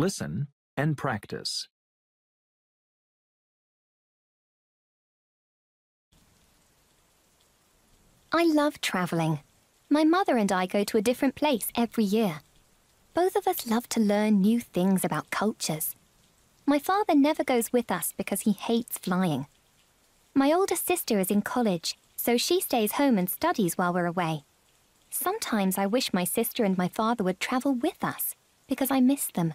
Listen and practice. I love traveling. My mother and I go to a different place every year. Both of us love to learn new things about cultures. My father never goes with us because he hates flying. My older sister is in college, so she stays home and studies while we're away. Sometimes I wish my sister and my father would travel with us because I miss them.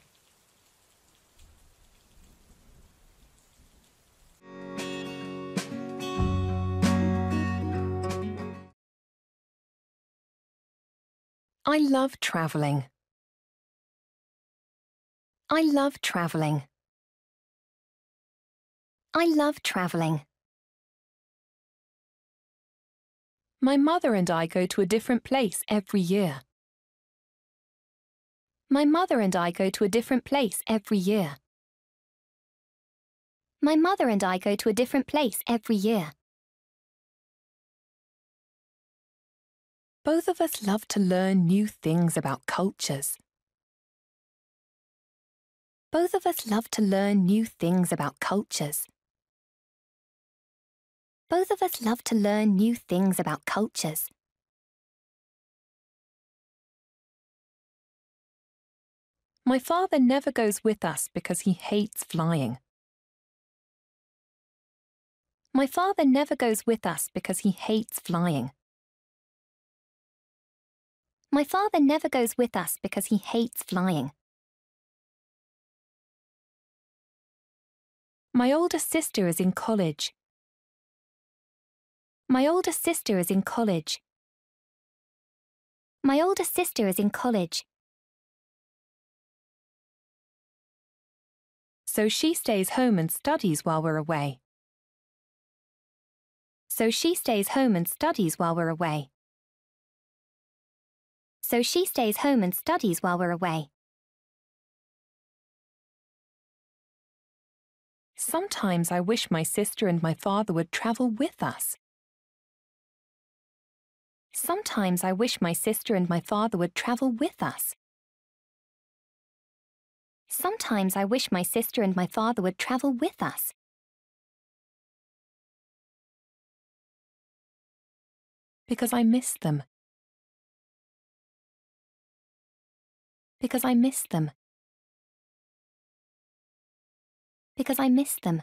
I love traveling. I love traveling. I love traveling. My mother and I go to a different place every year. My mother and I go to a different place every year. My mother and I go to a different place every year. Both of us love to learn new things about cultures. Both of us love to learn new things about cultures. Both of us love to learn new things about cultures. My father never goes with us because he hates flying. My father never goes with us because he hates flying. My father never goes with us because he hates flying. My older sister is in college. My older sister is in college. My older sister is in college. So she stays home and studies while we're away. So she stays home and studies while we're away. So she stays home and studies while we're away. Sometimes I wish my sister and my father would travel with us. Sometimes I wish my sister and my father would travel with us. Sometimes I wish my sister and my father would travel with us. Because I miss them. Because I miss them. Because I miss them.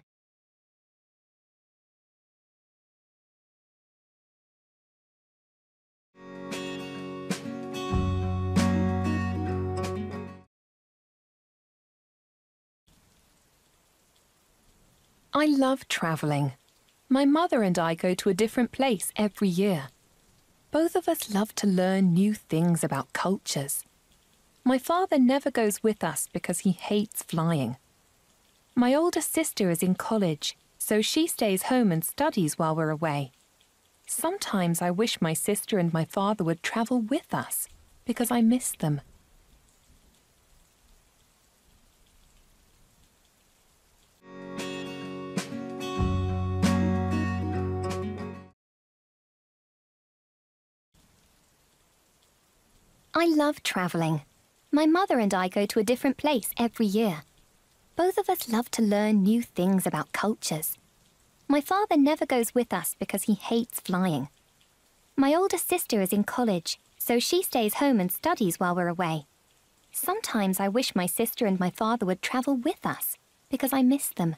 I love traveling. My mother and I go to a different place every year. Both of us love to learn new things about cultures. My father never goes with us because he hates flying. My older sister is in college, so she stays home and studies while we're away. Sometimes I wish my sister and my father would travel with us because I miss them. I love traveling. My mother and I go to a different place every year. Both of us love to learn new things about cultures. My father never goes with us because he hates flying. My older sister is in college, so she stays home and studies while we're away. Sometimes I wish my sister and my father would travel with us because I miss them.